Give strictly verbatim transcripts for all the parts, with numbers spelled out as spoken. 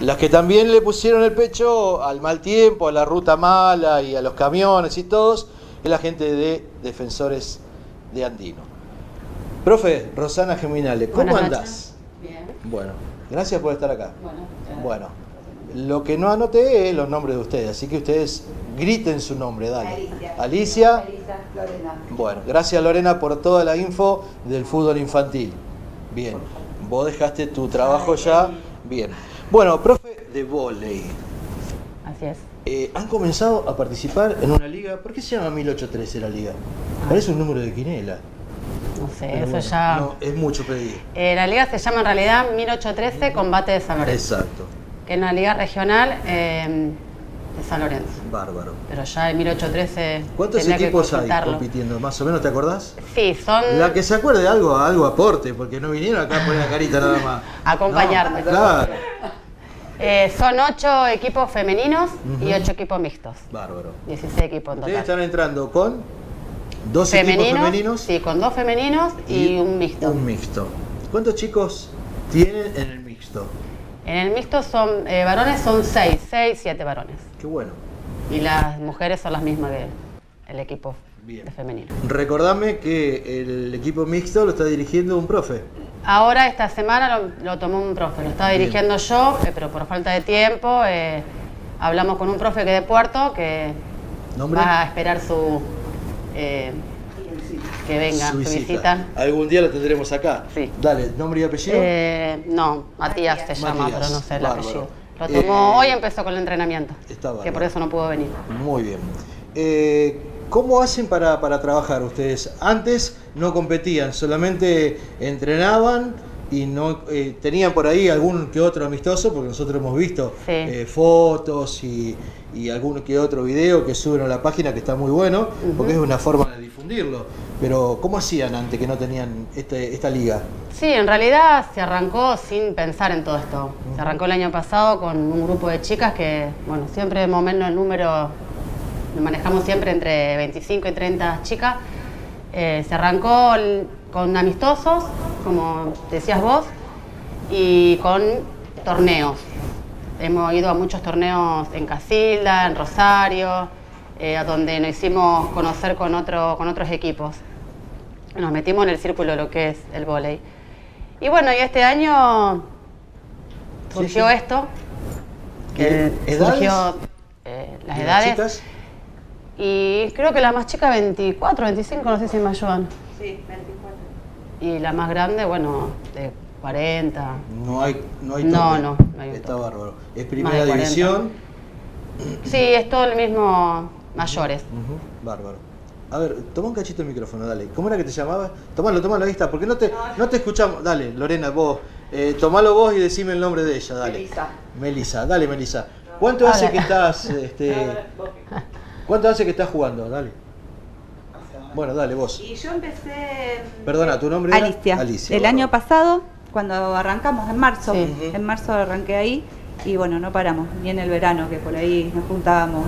Las que también le pusieron el pecho al mal tiempo, a la ruta mala y a los camiones y todos, es la gente de Defensores de Andino. Profe, Rosana Geminale, ¿cómo andás? Bien. Bueno, gracias por estar acá. Bueno, bueno, lo que no anoté es los nombres de ustedes, así que ustedes griten su nombre, dale. Alicia. Alicia. Alicia, Lorena. Bueno, gracias Lorena por toda la info del fútbol infantil. Bien, vos dejaste tu trabajo Ay, ya. Bien. Bueno, profe de vóley. Así es. Eh, han comenzado a participar en una liga. ¿Por qué se llama mil ochocientos trece la liga? Ah. Parece un número de quinela. No sé, pero eso bueno, ya... No, es mucho pedir. Eh, la liga se llama en realidad mil ochocientos trece Combate de San Lorenzo. Exacto. Que es una liga regional eh, de San Lorenzo. Bárbaro. Pero ya en mil ochocientos trece... ¿Cuántos equipos hay compitiendo? ¿Más o menos te acordás? Sí, son... La que se acuerde algo, algo aporte, porque no vinieron acá a poner la carita nada más. Acompañarte. No, claro. Eh, son ocho equipos femeninos uh-huh. y ocho equipos mixtos. Bárbaro. dieciséis equipos en total. Ustedes están entrando con dos femeninos, equipos femeninos. Sí, con dos femeninos y, y un mixto. Un mixto. ¿Cuántos chicos tienen en el mixto? En el mixto son eh, varones son seis, seis, siete varones. Qué bueno. Y las mujeres son las mismas que el equipo Bien. De femenino. Recordame que el equipo mixto lo está dirigiendo un profe. Ahora esta semana lo, lo tomó un profe, lo estaba dirigiendo Bien. yo, eh, pero por falta de tiempo eh, hablamos con un profe que de Puerto que ¿Nombre? va a esperar su eh, que venga, su visita. su visita. Algún día lo tendremos acá. Sí. Dale, ¿nombre y apellido? Eh, no, Matías se llama, Matías, pero no sé el bárbaro. apellido. Lo tomó, eh, hoy empezó con el entrenamiento, está que por eso no pudo venir. Muy bien. Eh, ¿Cómo hacen para, para trabajar ustedes? Antes no competían, solamente entrenaban y no eh, tenían por ahí algún que otro amistoso, porque nosotros hemos visto sí. eh, fotos y, y algún que otro video que suben a la página, que está muy bueno, uh-huh. porque es una forma de difundirlo. Pero ¿cómo hacían antes que no tenían este, esta liga? Sí, en realidad se arrancó sin pensar en todo esto. Uh-huh. Se arrancó el año pasado con un grupo de chicas que, bueno, siempre de momento el número... manejamos siempre entre veinticinco y treinta chicas. Eh, se arrancó el, con amistosos, como decías vos, y con torneos. Hemos ido a muchos torneos en Casilda, en Rosario, eh, donde nos hicimos conocer con, otro, con otros equipos. Nos metimos en el círculo de lo que es el vóley. Y bueno, y este año surgió sí, sí. esto. Que ¿Edades? Surgió eh, las edades. Las Y creo que la más chica, veinticuatro, veinticinco, no sé si me ayudan. Sí, veinticuatro. Y la más grande, bueno, de cuarenta. No hay, no hay tope. No, no, no hay un Está tope. bárbaro. ¿Es primera división? Sí, es todo el mismo mayores. Uh-huh. Bárbaro. A ver, toma un cachito el micrófono, dale. ¿Cómo era que te llamabas? Tomalo, tomalo, ahí está, porque no te, no te escuchamos. Dale, Lorena, vos, eh, tomalo vos y decime el nombre de ella, dale. Melisa. Melisa, dale, Melisa. No. ¿Cuánto a hace ver. que estás...? Este... ¿Cuánto hace que estás jugando? Dale. Bueno, dale, vos. Y yo empecé... Perdona, ¿tu nombre era? Alicia. Alicia. El año pasado, cuando arrancamos, en marzo. Sí. En marzo arranqué ahí y bueno, no paramos. Ni en el verano, que por ahí nos juntábamos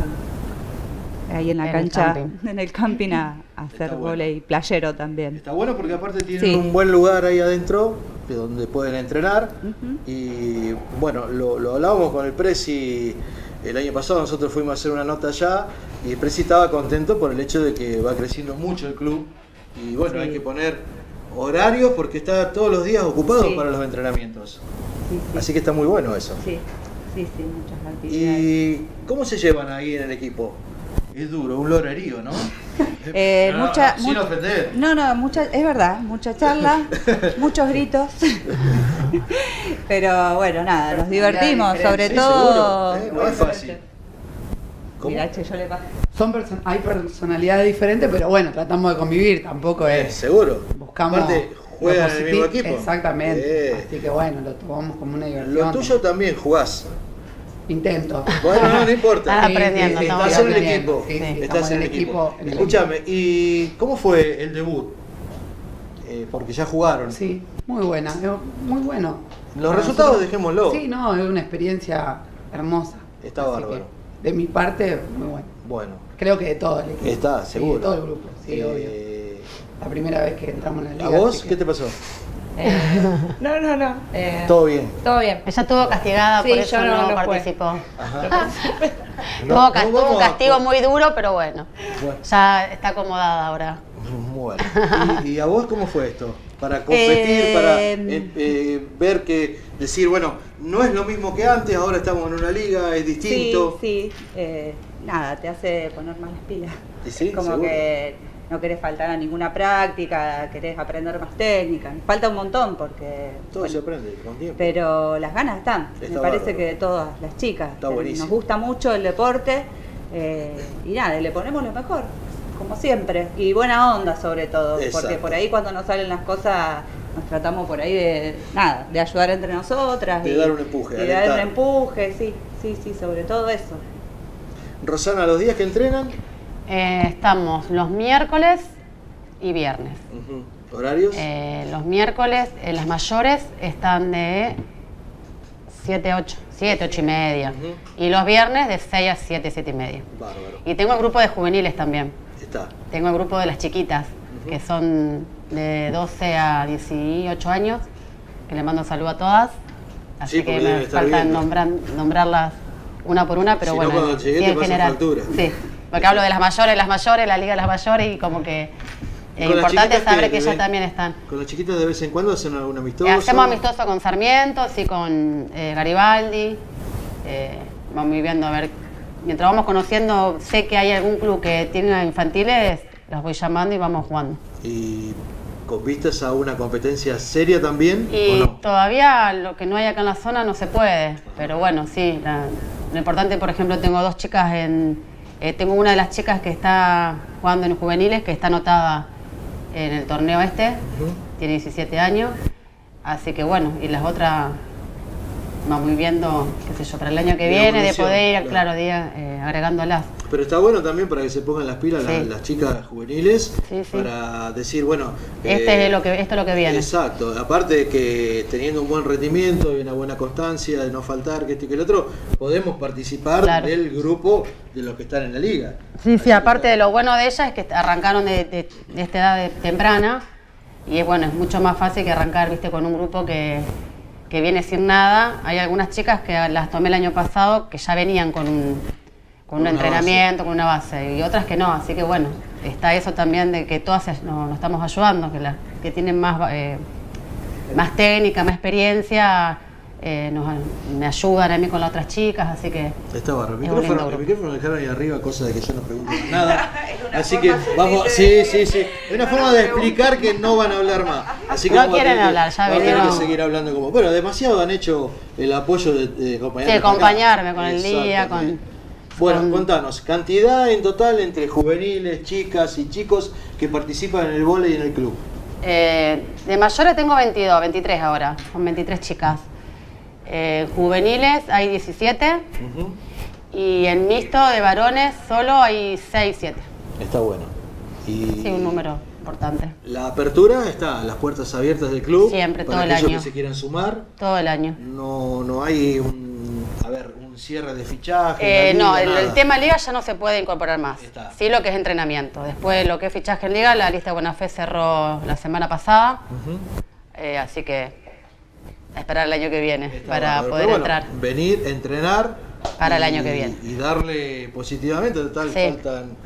ahí en la en cancha, el en el camping a, a hacer bueno. vóley playero también. Está bueno porque aparte tienen sí. un buen lugar ahí adentro de donde pueden entrenar. Uh-huh. Y bueno, lo, lo hablábamos con el Presi el año pasado, nosotros fuimos a hacer una nota allá y Presi estaba contento por el hecho de que va creciendo mucho el club y bueno, sí. hay que poner horarios porque está todos los días ocupado sí. para los entrenamientos. Sí, sí. Así que está muy bueno eso. Sí, sí, sí, muchas gracias. ¿Y cómo se llevan ahí en el equipo? Es duro, un lorerío, ¿no? Eh, no, mucha, no, sin ofender. No, no, mucha, es verdad, mucha charla, muchos gritos. Pero bueno, nada, nos divertimos, sobre sí, todo... ¿Eh? No es fácil. Mirá, che, yo le paso. Son perso hay personalidades diferentes, pero bueno, tratamos de convivir, tampoco es... Eh, seguro. Buscamos... Aparte, juegan en el mismo equipo. Exactamente. Eh. Así que bueno, lo tomamos como una diversión. Lo tuyo también jugás. Intento. Bueno, no, no importa. Sí, aprendiendo, sí, sí, estás en el equipo. Sí, sí, estás en el equipo. equipo. Escúchame, ¿y cómo fue el debut? Eh, porque ya jugaron. Sí, muy buena, muy bueno. Los bueno, resultados nosotros, dejémoslo. Sí, no, es una experiencia hermosa. Está Así bárbaro. De mi parte, muy bueno. Bueno. Creo que de todo el equipo. Está, seguro. Sí, de todo el grupo, sí, eh... obvio. La primera vez que entramos en la liga. ¿A vos? ¿Qué te pasó? Eh, no, no, no. Eh, todo bien. Todo bien. Ella estuvo castigada, sí, por eso no, no, no participó. Tuvo no, no, no, un castigo no, muy duro, pero bueno, bueno. Ya está acomodada ahora. Bueno. ¿Y, y a vos cómo fue esto? Para competir, eh, para eh, eh, ver que, decir, bueno, no es lo mismo que antes, ahora estamos en una liga, es distinto. Sí, sí. Eh, nada, te hace poner más las pilas. Sí, como seguro. Que no querés faltar a ninguna práctica, querés aprender más técnicas. Falta un montón porque... Todo bueno, se aprende con tiempo. Pero las ganas están. Está Me parece bárbaro. Que de todas las chicas. Está buenísimo. Nos gusta mucho el deporte eh, y nada, le ponemos lo mejor. Como siempre, y buena onda sobre todo. Exacto. Porque por ahí cuando nos salen las cosas nos tratamos por ahí de nada, de ayudar entre nosotras, de y, dar un empuje, de dar un empuje, sí, sí, sí, sobre todo eso. Rosana, ¿los días que entrenan? Eh, estamos los miércoles y viernes. Uh-huh. ¿Horarios? Eh, los miércoles, eh, las mayores están de siete, ocho, siete, ocho y media. Uh-huh. Y los viernes de seis a siete, siete y media. Bárbaro. Y tengo el grupo de juveniles también. Está. Tengo el grupo de las chiquitas, uh-huh, que son de doce a dieciocho años, que le mando un saludo a todas. Así sí, que me falta nombrar, nombrarlas una por una, pero si bueno, no, sí, en general. Sí, porque hablo de las mayores, las mayores, la liga de las mayores, y como que es importante saber que ellas también están. ¿Con las chiquitas de vez en cuando hacen algún amistoso? Eh, hacemos amistoso con Sarmiento, sí, con eh, Garibaldi. Eh, vamos viviendo a ver. Mientras vamos conociendo, sé que hay algún club que tiene infantiles, los voy llamando y vamos jugando. ¿Y con vistas a una competencia seria también? Y no? Todavía lo que no hay acá en la zona no se puede, pero bueno, sí. La, lo importante, por ejemplo, tengo dos chicas en... Eh, tengo una de las chicas que está jugando en juveniles, que está anotada en el torneo este, uh-huh, tiene diecisiete años, así que bueno, y las otras... Vamos viendo, qué sé yo, para el año que viene, de poder ir, claro, día, eh, agregándolas. Pero está bueno también para que se pongan las pilas, sí, las, las chicas juveniles, sí, sí, para decir, bueno... Este eh, es lo que, esto es lo que viene. Exacto, aparte de que teniendo un buen rendimiento y una buena constancia, de no faltar, que esto y que el otro, podemos participar, claro, del grupo de los que están en la liga. Sí, así sí, aparte está. De lo bueno de ellas es que arrancaron de, de, de esta edad de, temprana, y es bueno, es mucho más fácil que arrancar, viste, con un grupo que... que viene sin nada. Hay algunas chicas que las tomé el año pasado que ya venían con un, con un entrenamiento, base, con una base, y otras que no, así que bueno, está eso también de que todas nos, nos estamos ayudando, que las que tienen más, eh, más técnica, más experiencia, eh, nos, me ayudan a mí con las otras chicas, así que... Está barro, el micrófono, el micrófono dejaron ahí arriba, cosa de que yo no pregunto más nada, así que vamos, sí, sí, sí, es una forma de explicar que no van a hablar más. Así que no quieren hablar, ya vinieron. Vamos a seguir hablando como... Bueno, demasiado han hecho el apoyo de, de acompañarme. Sí, acompañarme con el día, con... Bueno, con... contanos, cantidad en total entre juveniles, chicas y chicos que participan en el vóley y en el club. Eh, de mayores tengo veintidós, veintitrés ahora, son veintitrés chicas. Eh, juveniles hay diecisiete, uh-huh, y en mixto de varones solo hay seis, siete. Está bueno. Y... sí, un número importante. La apertura está, las puertas abiertas del club. Siempre, todo el año. Para aquellos que se quieran sumar. Todo el año. No, no hay un, a ver, un cierre de fichaje. Eh, liga, no, el, el tema liga ya no se puede incorporar más. Está. Sí, lo que es entrenamiento. Después lo que es fichaje en liga, la lista de Buena Fe cerró la semana pasada. Uh-huh. eh, así que... a esperar el año que viene, está para bueno, poder bueno, entrar. Venir, entrenar. Para y, el año que viene. Y darle positivamente, tal sí. Faltan...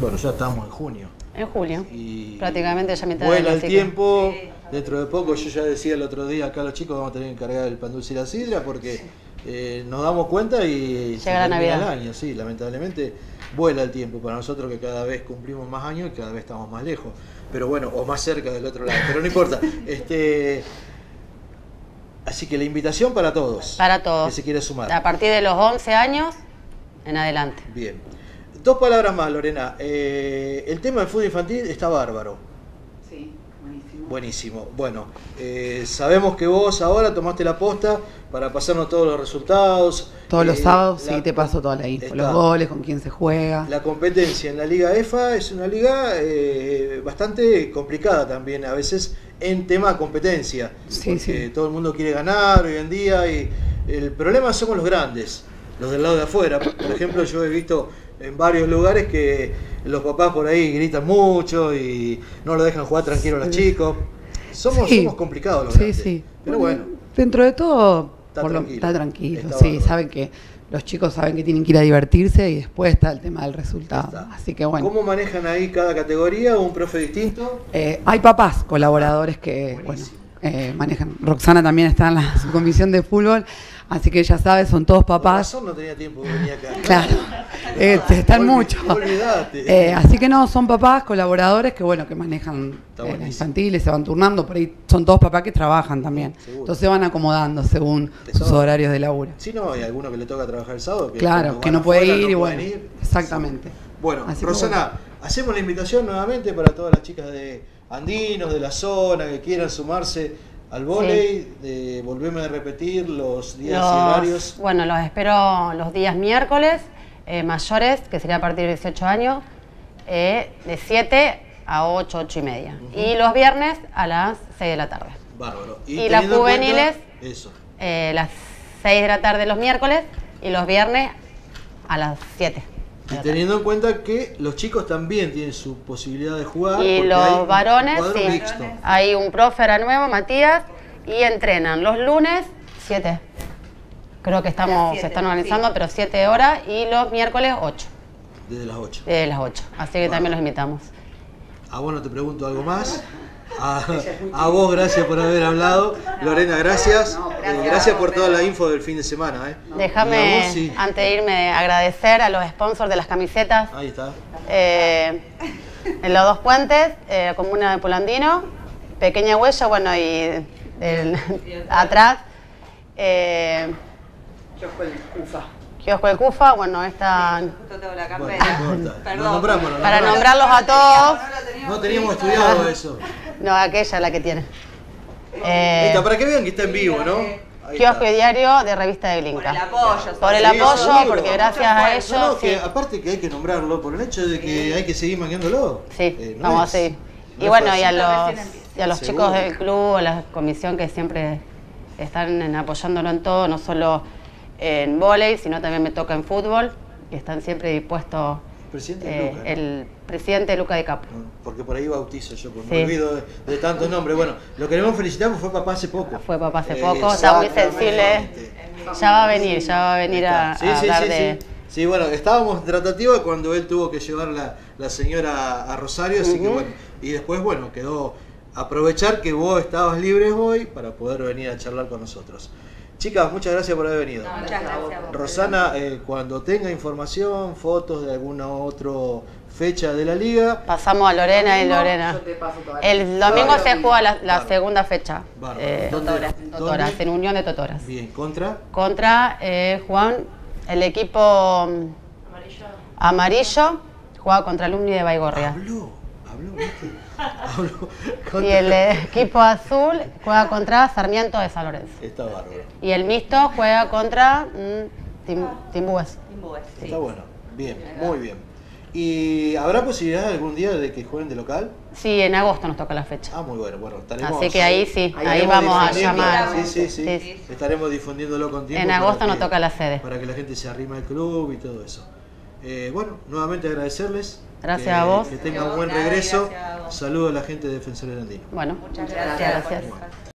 Bueno, ya estamos en junio. En julio. Y prácticamente ya mitad de año. Vuela el tiempo. Que... dentro de poco, yo ya decía el otro día, acá los chicos vamos a tener que encargar el pan dulce y la sidra, porque sí. eh, nos damos cuenta y... llega se la Navidad. El año, sí, lamentablemente vuela el tiempo para nosotros, que cada vez cumplimos más años y cada vez estamos más lejos. Pero bueno, o más cerca del otro lado, pero no importa. este... Así que la invitación para todos. Para todos. Que se quiere sumar. A partir de los once años en adelante. Bien. Dos palabras más, Lorena. Eh, el tema del fútbol infantil está bárbaro. Sí, buenísimo. Buenísimo. Bueno, eh, sabemos que vos ahora tomaste la posta para pasarnos todos los resultados. Todos eh, los sábados, la, sí, te paso toda la info. Está. Los goles, con quién se juega. La competencia en la Liga EFA es una liga eh, bastante complicada también a veces, en tema competencia, sí, porque sí, todo el mundo quiere ganar hoy en día y el problema somos los grandes, los del lado de afuera. Por ejemplo, yo he visto en varios lugares que los papás por ahí gritan mucho y no lo dejan jugar tranquilo a los chicos. Somos, sí. somos complicados los grandes. Sí, sí. Pero bueno, bueno. Dentro de todo está por tranquilo. Lo, está tranquilo está sí, saben que los chicos saben que tienen que ir a divertirse y después está el tema del resultado. Así que bueno. ¿Cómo manejan ahí cada categoría o un profe distinto? Eh, hay papás colaboradores que bueno, eh, manejan. Roxana también está en la subcomisión de fútbol, así que ya sabes, son todos papás. Por razón no tenía tiempo de venir acá. Claro, eh, están muchos. Eh, así que no, son papás colaboradores que bueno, que manejan eh, infantiles, se van turnando, por ahí son todos papás que trabajan también. Seguro. Entonces se van acomodando según sus horarios de laburo. Sí, no, hay alguno que le toca trabajar el sábado. Que claro, que no puede afuera, ir no y bueno, ir. Exactamente. Bueno, así Rosana, bueno. hacemos la invitación nuevamente para todas las chicas de Andinos, de la zona, que quieran sumarse al volei, sí. eh, volvemos a repetir los días los, y horarios. Bueno, los espero los días miércoles, eh, mayores, que sería a partir de dieciocho años, eh, de siete a ocho, ocho y media. Uh-huh. Y los viernes a las seis de la tarde. Bárbaro. Y, y las juveniles, cuenta, eso. Eh, las seis de la tarde los miércoles y los viernes a las siete. Y teniendo en cuenta que los chicos también tienen su posibilidad de jugar. Y los varones, sí. Mixto. Hay un profe ahora nuevo, Matías, y entrenan los lunes, siete. Creo que estamos siete, se están organizando, sí. pero siete horas, y los miércoles, ocho. Desde las ocho. Desde las ocho. Así que bueno. también los invitamos. Ah, bueno, te pregunto algo más. A, a vos, gracias por haber hablado. Lorena, gracias. No, gracias, eh, gracias por toda la info del fin de semana. Eh. Déjame, sí. antes de irme, agradecer a los sponsors de las camisetas. Ahí está. Eh, en los dos puentes, eh, comuna de Pulandino, Pequeña Huella, bueno, y el, atrás. Eh, Kiosco el CUFA. Kiosco el CUFA, bueno, esta... Justo tengo la campera. Bueno, perdón. No para nombrarlos a todos. No teníamos estudiado eso. No, aquella la que tiene. Eh, para que vean que está en vivo, ¿no? Kiosco y Diario de Revista de Blinka. Por el apoyo. Por el apoyo, porque gracias a ellos... No, no, que sí. Aparte que hay que nombrarlo, por el hecho de que hay que seguir mangueándolo. Sí, eh, no vamos así. No y bueno, fácil. y a los, y a los chicos del club, a la comisión que siempre están apoyándolo en todo, no solo en vóley, sino también me toca en fútbol, que están siempre dispuestos... Presidente eh, Luca, ¿no? El presidente Luca de Capo. Porque por ahí bautizo yo, porque sí. me olvido de, de tantos nombres. Bueno, lo que queremos felicitar fue papá hace poco. Fue papá hace eh, poco, está muy sensible. Ya va a venir, ya va a venir a, sí, a sí, hablar sí, de... Sí. sí, bueno, estábamos en tratativa cuando él tuvo que llevar la, la señora a Rosario, así uh-huh. que bueno. Y después, bueno, quedó aprovechar que vos estabas libres hoy para poder venir a charlar con nosotros. Chicas, muchas gracias por haber venido. No, muchas gracias. Rosana, eh, cuando tenga información, fotos de alguna otra fecha de la liga... Pasamos a Lorena y Lorena. Yo te paso toda la el domingo se domingo. juega la, la claro. segunda fecha. Eh, Totoras, Totoras, en Unión de Totoras. Bien, ¿contra? Contra, eh, Juan, el equipo amarillo, amarillo juega contra Alumni de Baigorria. Habló, habló, ¿viste? Y el equipo azul juega contra Sarmiento de San Lorenzo. Está bárbaro. Y el mixto juega contra mm, Tim, Timbués. Timbués. Sí. Está bueno. Bien, muy bien. ¿Y habrá posibilidad algún día de que jueguen de local? Sí, en agosto nos toca la fecha. Ah, muy bueno. Bueno, estaremos... Así que ahí sí, ahí, ahí vamos a llamar. Sí, sí, sí, sí, sí. Estaremos difundiéndolo con tiempo. En agosto nos toca la sede. Para que la gente se arrima al club y todo eso. Eh, bueno, nuevamente agradecerles. Gracias que, a vos. Que tengan un buen regreso. Saludos a la gente de Defensores de Andino. Bueno, muchas gracias. gracias. gracias. Bueno.